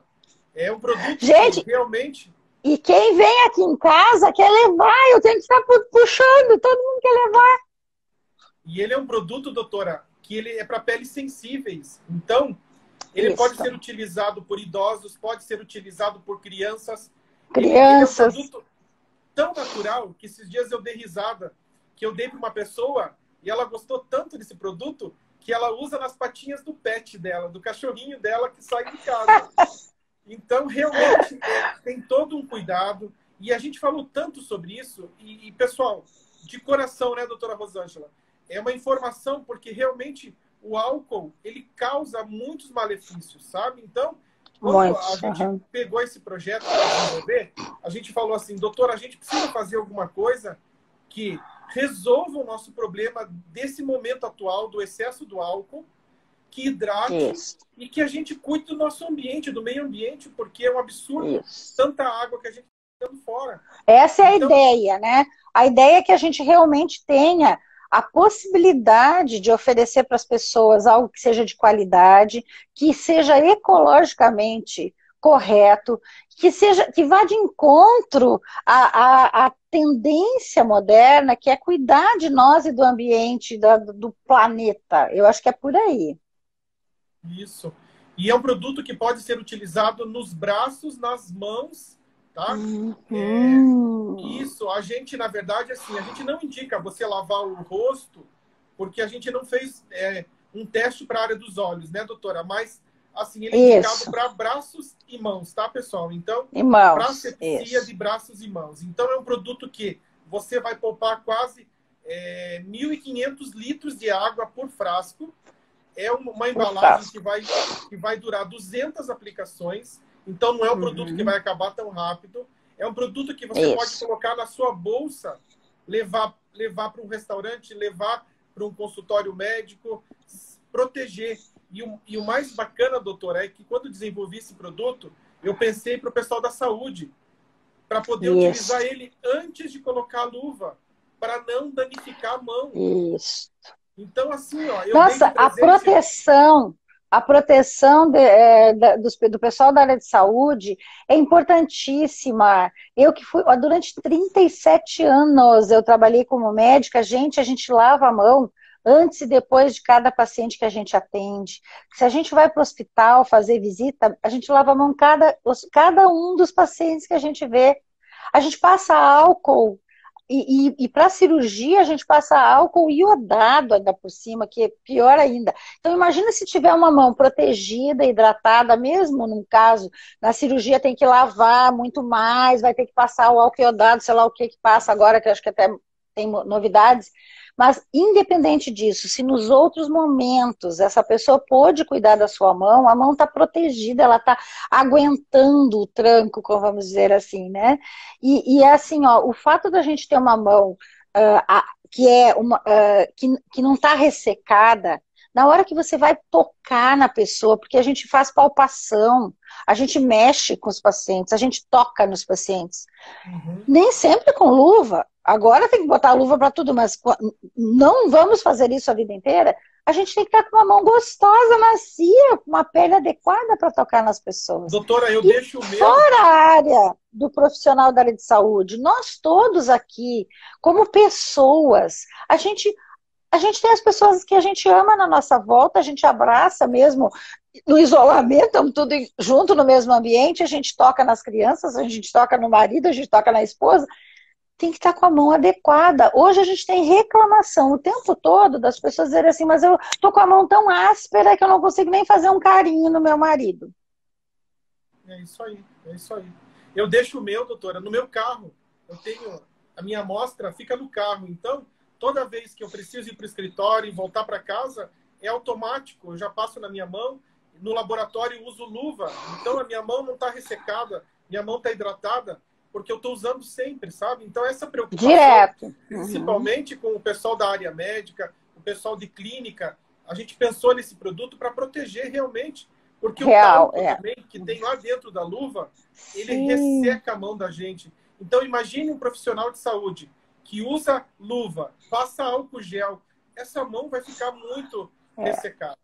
é um produto, gente, que realmente... E quem vem aqui em casa quer levar, eu tenho que estar puxando, todo mundo quer levar. E ele é um produto, doutora, que ele é para peles sensíveis. Então, ele Isso. pode ser utilizado por idosos, pode ser utilizado por crianças. Crianças. Ele é um produto tão natural que esses dias eu dei risada, que eu dei para uma pessoa... E ela gostou tanto desse produto que ela usa nas patinhas do pet dela, do cachorrinho dela que sai de casa. Então, realmente, é, tem todo um cuidado. E a gente falou tanto sobre isso. E, e pessoal, de coração, né, doutora Rosângela? É uma informação, porque realmente o álcool, ele causa muitos malefícios, sabe? Então, quando a gente pegou esse projeto para desenvolver, a gente falou assim, doutora, a gente precisa fazer alguma coisa que... resolva o nosso problema desse momento atual do excesso do álcool, que hidrate Isso. e que a gente cuide do nosso ambiente, do meio ambiente, porque é um absurdo Isso. tanta água que a gente está jogando fora. Essa é a então... ideia, né? A ideia é que a gente realmente tenha a possibilidade de oferecer para as pessoas algo que seja de qualidade, que seja ecologicamente correto, que seja, que vá de encontro à, à, à tendência moderna, que é cuidar de nós e do ambiente, da, do planeta. Eu acho que é por aí. Isso. E é um produto que pode ser utilizado nos braços, nas mãos, tá? Uhum. É, isso, a gente, na verdade, assim, a gente não indica você lavar o rosto, porque a gente não fez é, um teste para a área dos olhos, né, doutora? Mas, assim, ele é indicado para braços e mãos, tá, pessoal? Então, para asepsia de braços e mãos. Então, é um produto que você vai poupar quase é, mil e quinhentos litros de água por frasco. É uma embalagem que vai, que vai durar duzentas aplicações. Então, não é um produto uhum. que vai acabar tão rápido. É um produto que você Isso. pode colocar na sua bolsa, levar, levar para um restaurante, levar para um consultório médico, proteger. E o, e o mais bacana, doutora, é que quando eu desenvolvi esse produto, eu pensei para o pessoal da saúde, para poder Isso. utilizar ele antes de colocar a luva, para não danificar a mão. Isso. Então, assim, ó... Eu Nossa, a proteção, a proteção de, é, da, do, do pessoal da área de saúde é importantíssima. Eu que fui... Ó, durante trinta e sete anos eu trabalhei como médica. Gente, a gente lava a mão antes e depois de cada paciente que a gente atende. Se a gente vai para o hospital fazer visita, a gente lava a mão cada, cada um dos pacientes que a gente vê. A gente passa álcool. E, e, e para cirurgia a gente passa álcool iodado ainda por cima, que é pior ainda. Então imagina se tiver uma mão protegida, hidratada, mesmo num caso, na cirurgia tem que lavar muito mais, vai ter que passar o álcool iodado, sei lá o que que passa agora, que eu acho que até tem novidades. Mas independente disso, se nos outros momentos essa pessoa pôde cuidar da sua mão, a mão está protegida, ela está aguentando o tranco, como vamos dizer assim, né? E, e assim, ó, o fato da gente ter uma mão uh, a, que, é uma, uh, que, que não está ressecada, na hora que você vai tocar na pessoa, porque a gente faz palpação, a gente mexe com os pacientes, a gente toca nos pacientes. Uhum. Nem sempre com luva. Agora tem que botar a luva para tudo, mas não vamos fazer isso a vida inteira. A gente tem que estar com uma mão gostosa, macia, com uma pele adequada para tocar nas pessoas. Doutora, eu e deixo o meu... Fora a área do profissional da área de saúde, nós todos aqui, como pessoas, a gente... A gente tem as pessoas que a gente ama na nossa volta, a gente abraça mesmo no isolamento, estamos tudo junto no mesmo ambiente, a gente toca nas crianças, a gente toca no marido, a gente toca na esposa. Tem que estar com a mão adequada. Hoje a gente tem reclamação o tempo todo das pessoas dizerem assim, mas eu tô com a mão tão áspera que eu não consigo nem fazer um carinho no meu marido. É isso aí, é isso aí. Eu deixo o meu, doutora, no meu carro. Eu tenho, a minha amostra fica no carro, então... Toda vez que eu preciso ir para o escritório e voltar para casa, é automático. Eu já passo na minha mão. No laboratório eu uso luva. Então a minha mão não está ressecada, minha mão está hidratada, porque eu estou usando sempre, sabe? Então essa preocupação, Direto. principalmente uhum. com o pessoal da área médica, o pessoal de clínica, a gente pensou nesse produto para proteger realmente. Porque Real, o talco é. também, que tem lá dentro da luva, Sim. ele resseca a mão da gente. Então imagine um profissional de saúde que usa luva, passa álcool gel, essa mão vai ficar muito é. ressecada.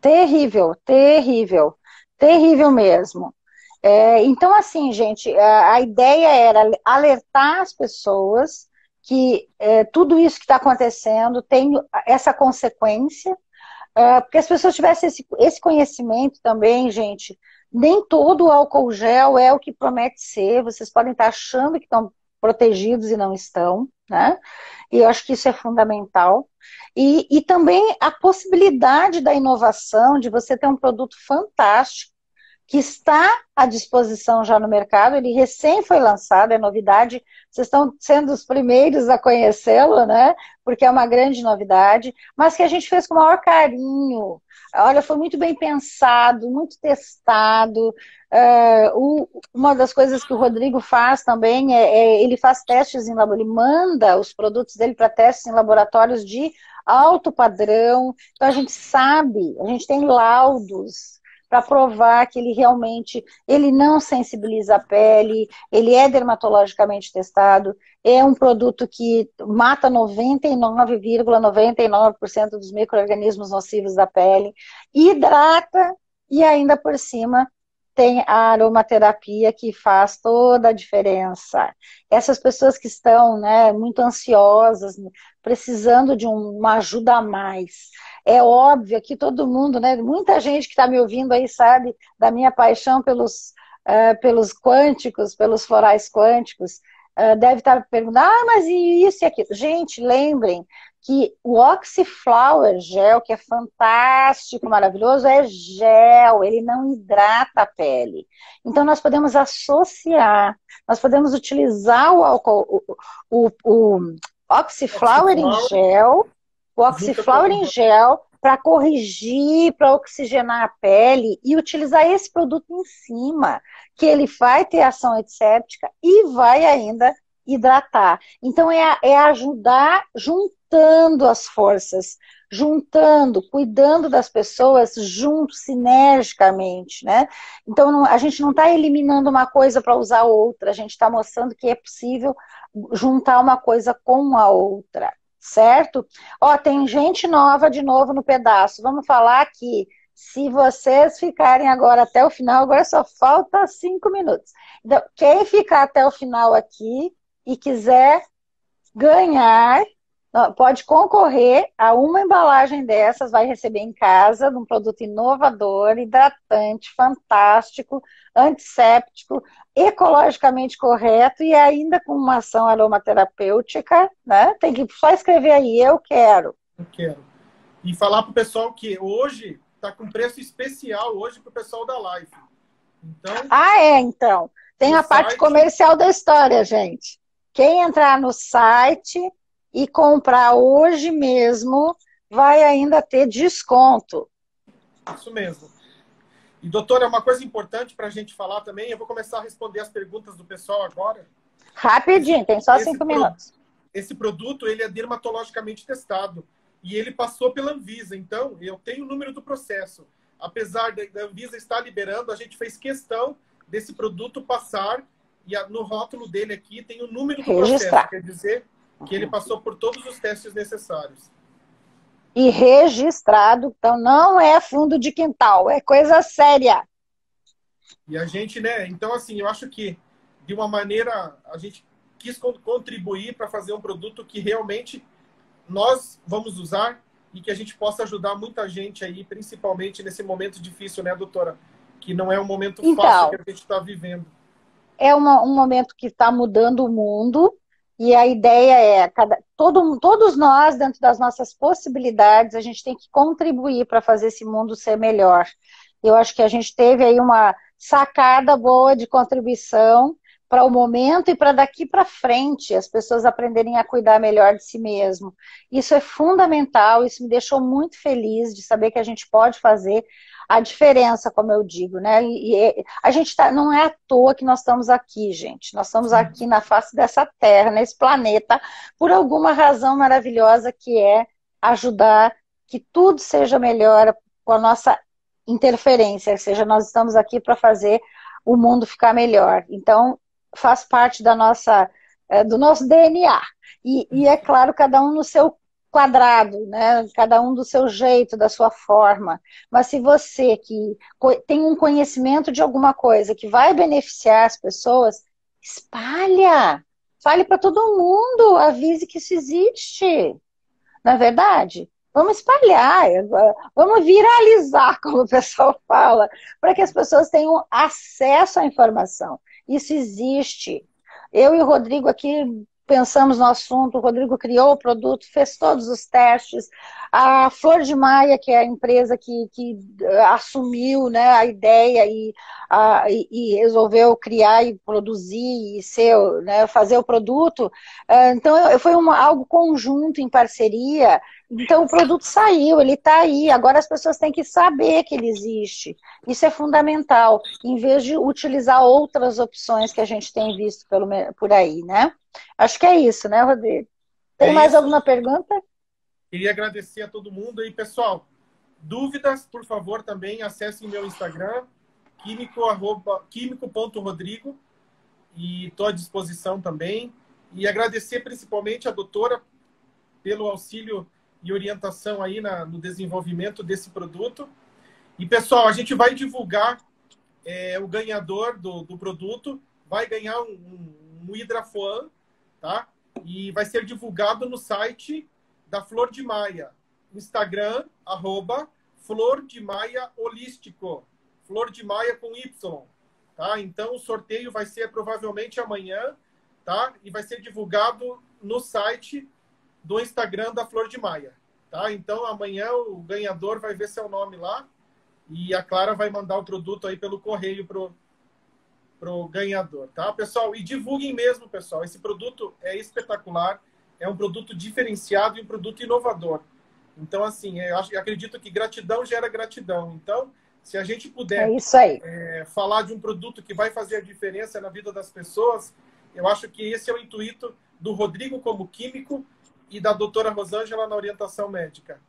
Terrível, terrível, terrível mesmo. É, então, assim, gente, a ideia era alertar as pessoas que é, tudo isso que está acontecendo tem essa consequência, é, porque as pessoas tivessem esse, esse conhecimento também, gente. Nem todo o álcool gel é o que promete ser, vocês podem estar achando que estão protegidos e não estão, né? E eu acho que isso é fundamental. E, e também a possibilidade da inovação, de você ter um produto fantástico, que está à disposição já no mercado, ele recém foi lançado, é novidade, vocês estão sendo os primeiros a conhecê-lo, né? Porque é uma grande novidade, mas que a gente fez com o maior carinho. Olha, foi muito bem pensado, muito testado. Uh, o, uma das coisas que o Rodrigo faz também é, é ele faz testes em laboratório, ele manda os produtos dele para testes em laboratórios de alto padrão. Então a gente sabe, a gente tem laudos para provar que ele realmente ele não sensibiliza a pele, ele é dermatologicamente testado, é um produto que mata noventa e nove vírgula noventa e nove por cento dos micro-organismos nocivos da pele, hidrata e ainda por cima tem a aromaterapia que faz toda a diferença. Essas pessoas que estão, né, muito ansiosas, precisando de um, uma ajuda a mais. É óbvio que todo mundo, né, muita gente que está me ouvindo aí sabe da minha paixão pelos, uh, pelos quânticos, pelos florais quânticos, uh, deve estar perguntando, ah, mas e isso e aquilo? Gente, lembrem que o oxiflower gel, que é fantástico, maravilhoso, é gel, ele não hidrata a pele. Então nós podemos associar, nós podemos utilizar o, álcool, o, o, o oxiflower em gel, o oxiflower em gel para corrigir, para oxigenar a pele e utilizar esse produto em cima, que ele vai ter ação antisséptica e vai ainda hidratar. Então é, é ajudar junto. Juntando as forças, juntando, cuidando das pessoas junto, sinergicamente, né? Então, não, a gente não está eliminando uma coisa para usar outra, a gente está mostrando que é possível juntar uma coisa com a outra, certo? Ó, tem gente nova de novo no pedaço, vamos falar que se vocês ficarem agora até o final, agora só falta cinco minutos. Então, quem ficar até o final aqui e quiser ganhar... pode concorrer a uma embalagem dessas, vai receber em casa, de um produto inovador, hidratante, fantástico, antisséptico, ecologicamente correto e ainda com uma ação aromaterapêutica, né? Tem que só escrever aí, eu quero. Eu quero. E falar pro pessoal que hoje tá com preço especial hoje pro pessoal da live. Então, ah, é, então. Tem a parte site... comercial da história, gente. Quem entrar no site... e comprar hoje mesmo, vai ainda ter desconto. Isso mesmo. E, doutora, uma coisa importante para a gente falar também, eu vou começar a responder as perguntas do pessoal agora. Rapidinho, esse, tem só cinco minutos. Pro, esse produto, ele é dermatologicamente testado. E ele passou pela Anvisa, então eu tenho o número do processo. Apesar da Anvisa estar liberando, a gente fez questão desse produto passar, e no rótulo dele aqui tem o número do registrar. Processo, quer dizer... que ele passou por todos os testes necessários. E registrado, então não é fundo de quintal, é coisa séria. E a gente, né, então assim, eu acho que de uma maneira, a gente quis contribuir para fazer um produto que realmente nós vamos usar e que a gente possa ajudar muita gente aí, principalmente nesse momento difícil, né, doutora? Que não é um momento então, fácil que a gente está vivendo. É uma, um momento que está mudando o mundo. E a ideia é, cada, todo, todos nós, dentro das nossas possibilidades, a gente tem que contribuir para fazer esse mundo ser melhor. Eu acho que a gente teve aí uma sacada boa de contribuição para o momento e para daqui para frente, as pessoas aprenderem a cuidar melhor de si mesmo. Isso é fundamental, isso me deixou muito feliz de saber que a gente pode fazer a diferença, como eu digo, né? E a gente tá, não é à toa que nós estamos aqui, gente. Nós estamos aqui na face dessa terra, nesse planeta, por alguma razão maravilhosa que é ajudar que tudo seja melhor com a nossa interferência. Ou seja, nós estamos aqui para fazer o mundo ficar melhor. Então, faz parte da nossa, do nosso D N A. E, e é claro, cada um no seu quadrado, né? Cada um do seu jeito, da sua forma, mas se você que tem um conhecimento de alguma coisa que vai beneficiar as pessoas, espalha, fale para todo mundo, avise que isso existe, não é verdade? Vamos espalhar, vamos viralizar, como o pessoal fala, para que as pessoas tenham acesso à informação, isso existe. Eu e o Rodrigo aqui pensamos no assunto, o Rodrigo criou o produto, fez todos os testes, a Flor de Maya, que é a empresa que, que assumiu, né, a ideia e, a, e resolveu criar e produzir e ser, né, fazer o produto, então eu, foi uma, algo conjunto em parceria, então o produto saiu, ele está aí, agora as pessoas têm que saber que ele existe, isso é fundamental, em vez de utilizar outras opções que a gente tem visto pelo, por aí, né? Acho que é isso, né, Rodrigo? Tem é mais isso. Alguma pergunta? Queria agradecer a todo mundo. E, pessoal, dúvidas, por favor, também acessem meu Instagram, químico ponto rodrigo, e estou à disposição também. E agradecer principalmente a doutora pelo auxílio e orientação aí na, no desenvolvimento desse produto. E, pessoal, a gente vai divulgar é, o ganhador do, do produto vai ganhar um, um, um Hydra Foam, tá? E vai ser divulgado no site da Flor de Maya. Instagram, arroba Flor de Maya Holístico. Flor de Maya com Y. Tá? Então, o sorteio vai ser provavelmente amanhã, tá? E vai ser divulgado no site do Instagram da Flor de Maya. Tá? Então, amanhã o ganhador vai ver seu nome lá e a Clara vai mandar o produto aí pelo correio pro, pro ganhador. Tá, pessoal? E divulguem mesmo, pessoal. Esse produto é espetacular. É um produto diferenciado e um produto inovador. Então, assim, eu acredito que gratidão gera gratidão. Então, se a gente puder é isso aí. É, falar de um produto que vai fazer a diferença na vida das pessoas, eu acho que esse é o intuito do Rodrigo como químico e da doutora Rosângela na orientação médica.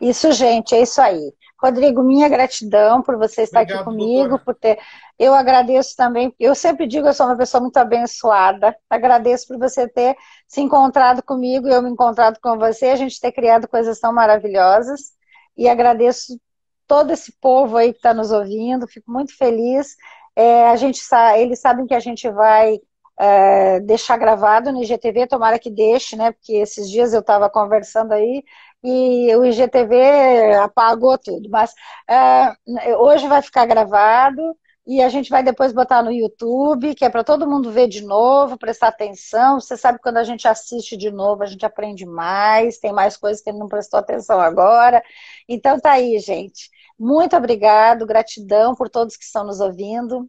Isso, gente, é isso aí. Rodrigo, minha gratidão por você estar Obrigado, aqui comigo, doutora. por ter... Eu agradeço também, eu sempre digo, eu sou uma pessoa muito abençoada, agradeço por você ter se encontrado comigo, eu me encontrado com você, a gente ter criado coisas tão maravilhosas, e agradeço todo esse povo aí que está nos ouvindo, fico muito feliz, é, a gente sa... eles sabem que a gente vai é, deixar gravado no I G T V, tomara que deixe, né, porque esses dias eu estava conversando aí, e o I G T V apagou tudo, mas uh, hoje vai ficar gravado e a gente vai depois botar no YouTube, que é para todo mundo ver de novo, prestar atenção. Você sabe que quando a gente assiste de novo, a gente aprende mais, tem mais coisas que ele não prestou atenção agora. Então tá aí, gente. Muito obrigado, gratidão por todos que estão nos ouvindo.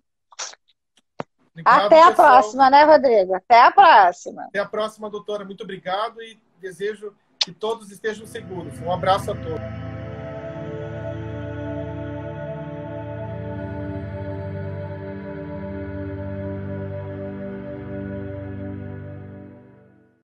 Obrigado, Até pessoal. a próxima, né, Rodrigo? Até a próxima. Até a próxima, doutora. Muito obrigado e desejo... que todos estejam seguros. Um abraço a todos.